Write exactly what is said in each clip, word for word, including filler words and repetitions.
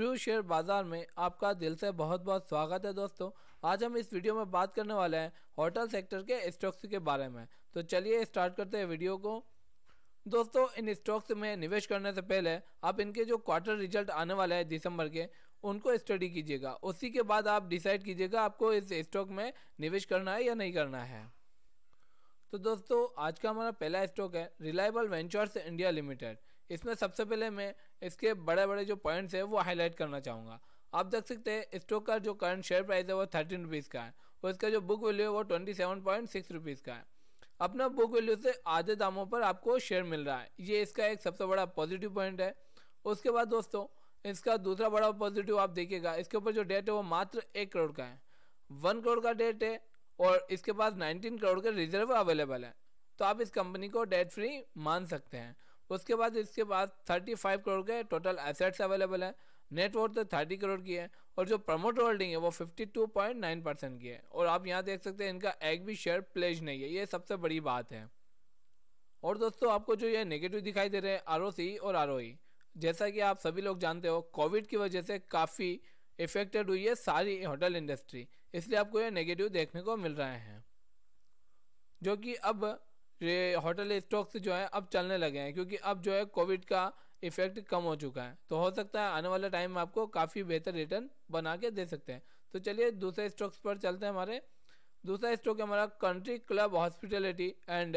True share बाजार में आपका दिल से बहुत बहुत स्वागत है दोस्तों। आज हम इस वीडियो में बात करने वाले हैं होटल सेक्टर के स्टॉक्स के बारे में। तो चलिए स्टार्ट करते हैं वीडियो को। दोस्तों इन स्टॉक्स में निवेश करने से पहले आप इनके जो क्वार्टर रिजल्ट आने वाले हैं दिसंबर के, उनको स्टडी कीजिएगा। उसी के बाद आप डिसाइड कीजिएगा आपको इस स्टॉक में निवेश करना है या नहीं करना है। तो दोस्तों आज का हमारा पहला स्टॉक है रिलायबल वेंचर्स इंडिया लिमिटेड। इसमें सबसे पहले मैं इसके बड़े बड़े जो पॉइंट्स हैं वो हाईलाइट करना चाहूँगा। आप देख सकते हैं स्टॉक का जो करंट शेयर प्राइस है वो थर्टीन रुपीज़ का है और इसका जो बुक वैल्यू है वो twenty seven point six rupees का है। अपना बुक वैल्यू से आधे दामों पर आपको शेयर मिल रहा है, ये इसका एक सबसे बड़ा पॉजिटिव पॉइंट है। उसके बाद दोस्तों इसका दूसरा बड़ा पॉजिटिव आप देखिएगा, इसके ऊपर जो डेट है वो मात्र एक करोड़ का है, वन करोड़ का डेट है और इसके पास उन्नीस करोड़ के रिजर्व अवेलेबल है, तो आप इस कंपनी को डेट फ्री मान सकते हैं। उसके बाद इसके पास पैंतीस करोड़ के टोटल एसेट्स अवेलेबल है, नेटवर्थ तीस करोड़ की है और जो प्रमोटर होल्डिंग है वो बावन पॉइंट नौ परसेंट की है। और आप यहाँ देख सकते हैं इनका एक भी शेयर प्लेज नहीं है, ये सबसे बड़ी बात है। और दोस्तों आपको जो ये नेगेटिव दिखाई दे रहे हैं आर ओ सी और आर ओ ई, जैसा कि आप सभी लोग जानते हो कोविड की वजह से काफ़ी इफेक्टेड हुई है सारी होटल इंडस्ट्री, इसलिए आपको ये नेगेटिव देखने को मिल रहे हैं, जो कि अब ये होटल स्टॉक्स जो है अब चलने लगे हैं क्योंकि अब जो है कोविड का इफेक्ट कम हो चुका है। तो हो सकता है आने वाला टाइम में आपको काफ़ी बेहतर रिटर्न बना के दे सकते हैं। तो चलिए दूसरे स्टॉक्स पर चलते हैं। हमारे दूसरा स्टॉक हमारा country club hospitality and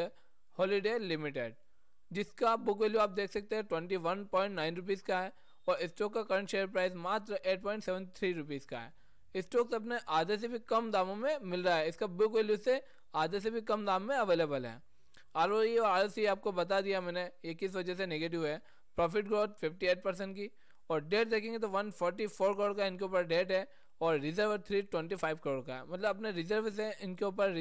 holiday limited, जिसका बुक वैल्यू आप देख सकते हैं twenty one point nine rupees का है और स्टॉक का करंट शेयर प्राइस मात्र आठ पॉइंट सात तीन रुपीज़ का है। स्टॉक्स अपने आधे से भी कम दामों में मिल रहा है, इसका बुक वैल्यू से आधे से भी कम दाम में अवेलेबल है। आरओई और आरओसी आपको बता दिया मैंने ये किस वजह से नेगेटिव है। प्रॉफिट ग्रोथ अट्ठावन परसेंट की और डेट देखेंगे तो एक सौ चौवालीस करोड़ का इनके ऊपर डेट है और रिजर्व तीन सौ पच्चीस करोड़ का है, मतलब अपने रिजर्व से इनके ऊपर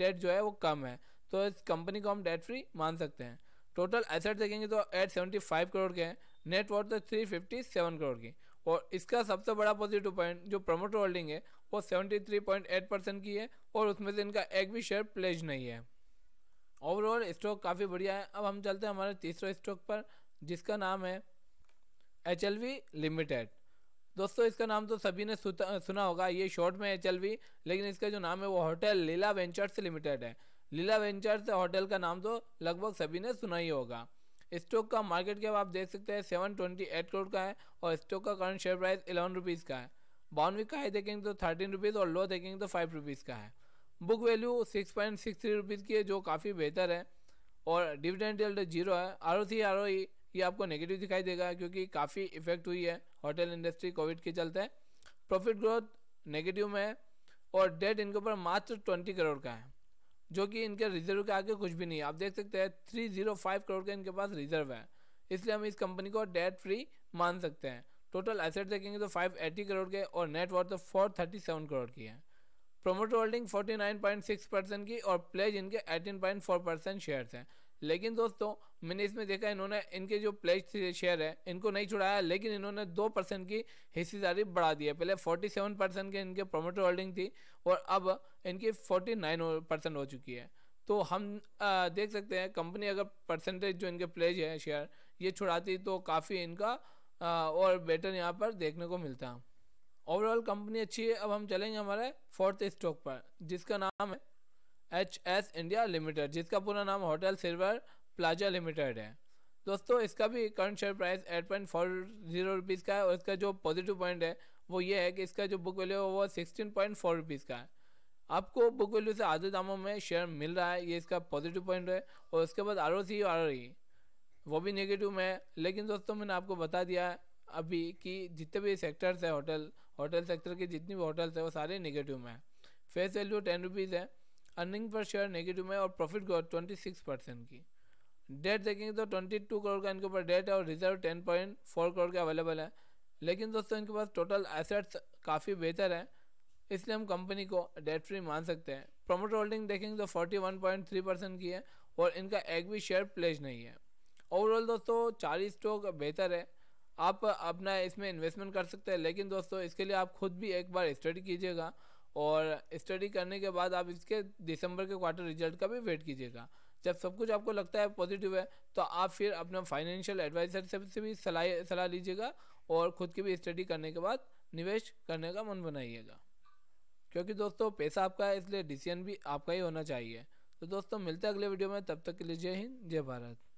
डेट जो है वो कम है, तो इस कंपनी को हम डेट फ्री मान सकते हैं। टोटल एसेट देखेंगे तो आठ सौ पचहत्तर करोड़ के हैं, नेटवर्थ तो तीन सौ सत्तावन करोड़ की और इसका सबसे बड़ा पॉजिटिव पॉइंट जो प्रमोटर होल्डिंग है वो तिहत्तर पॉइंट आठ परसेंट की है और उसमें से इनका एक भी शेयर प्लेज नहीं है। ओवरऑल स्टॉक काफ़ी बढ़िया है। अब हम चलते हैं हमारे तीसरे स्टॉक पर, जिसका नाम है एच एल वी लिमिटेड। दोस्तों इसका नाम तो सभी ने सुना होगा, ये शॉर्ट में एच एल वी, लेकिन इसका जो नाम है वो होटल लीला वेंचर्स लिमिटेड है। लीला वेंचर्स होटल का नाम तो लगभग सभी ने सुना ही होगा। स्टॉक का मार्केट कैप आप देख सकते हैं सात सौ अट्ठाईस करोड़ का है और स्टॉक का current share price eleven rupees का है। बानवे का हाई देखेंगे तो थर्टीन रुपीज़ और लो देखेंगे तो फाइव रुपीज़ का है। Book value six point six three rupees की है, जो काफ़ी बेहतर है और डिविडेंड यील्ड जीरो है। R O C R O E ये आपको नेगेटिव दिखाई देगा क्योंकि काफ़ी इफेक्ट हुई है होटल इंडस्ट्री कोविड के चलते। प्रॉफिट ग्रोथ नेगेटिव में है और डेट इनके ऊपर मात्र ट्वेंटी करोड़ का है, जो कि इनके रिजर्व के आगे कुछ भी नहीं है। आप देख सकते हैं तीन सौ पाँच करोड़ के इनके पास रिजर्व है, इसलिए हम इस कंपनी को डेट फ्री मान सकते हैं। टोटल एसेट देखेंगे तो पाँच सौ अस्सी करोड़ के और नेटवर्थ तो चार सौ सैंतीस करोड़ की है। प्रोमोटर होल्डिंग उनचास पॉइंट छह परसेंट की और प्लेज इनके अठारह पॉइंट चार परसेंट शेयर्स हैं। लेकिन दोस्तों मैंने इसमें देखा इन्होंने इनके जो प्लेज शेयर है इनको नहीं छुड़ाया, लेकिन इन्होंने दो परसेंट की हिस्सेदारी बढ़ा दी है। पहले सैंतालीस परसेंट के इनके प्रोमोटर होल्डिंग थी और अब इनकी उनचास परसेंट हो चुकी है। तो हम आ, देख सकते हैं कंपनी अगर परसेंटेज जो इनके प्लेज है शेयर ये छुड़ाती तो काफ़ी इनका आ, और बेटर यहाँ पर देखने को मिलता। ओवरऑल कंपनी अच्छी है। अब हम चलेंगे हमारे फोर्थ स्टॉक पर, जिसका नाम है एच एस इंडिया लिमिटेड, जिसका पूरा नाम होटल सिल्वर प्लाजा लिमिटेड है। दोस्तों इसका भी current share price eight point four zero rupees का है और इसका जो पॉजिटिव पॉइंट है वो ये है कि इसका जो बुक वैल्यू है वो सिक्सटीन पॉइंट फोर रुपीज़ का है। आपको बुक वैल्यू से आधे दामों में शेयर मिल रहा है, ये इसका पॉजिटिव पॉइंट है। और उसके बाद आर ओ सी और आर ओ ई वो भी नेगेटिव में है, लेकिन दोस्तों मैंने आपको बता दिया है अभी कि जितने भी सेक्टर्स है होटल होटल सेक्टर के जितनी भी होटल्स है वो सारे नेगेटिव में है। फेस वैल्यू टेन रुपीज़ है, अर्निंग पर शेयर नेगेटिव में और प्रॉफिट ग्रोथ छब्बीस परसेंट की। डेट देखेंगे तो बाईस करोड़ का इनके ऊपर डेट है और रिजर्व दस पॉइंट चार करोड़ के अवेलेबल है। लेकिन दोस्तों इनके पास टोटल एसेट्स काफ़ी बेहतर है, इसलिए हम कंपनी को डेट फ्री मान सकते हैं। प्रमोटर होल्डिंग देखेंगे तो इकतालीस पॉइंट तीन परसेंट की है और इनका एक भी शेयर प्लेज नहीं है। ओवरऑल दोस्तों चार स्टॉक बेहतर है, आप अपना इसमें इन्वेस्टमेंट कर सकते हैं, लेकिन दोस्तों इसके लिए आप खुद भी एक बार स्टडी कीजिएगा और स्टडी करने के बाद आप इसके दिसंबर के क्वार्टर रिजल्ट का भी वेट कीजिएगा। जब सब कुछ आपको लगता है पॉजिटिव है तो आप फिर अपने फाइनेंशियल एडवाइजर से भी सलाह सलाह लीजिएगा और ख़ुद की भी स्टडी करने के बाद निवेश करने का मन बनाइएगा, क्योंकि दोस्तों पैसा आपका है इसलिए डिसीजन भी आपका ही होना चाहिए। तो दोस्तों मिलते हैं अगले वीडियो में, तब तक के लिए जय हिंद जय भारत।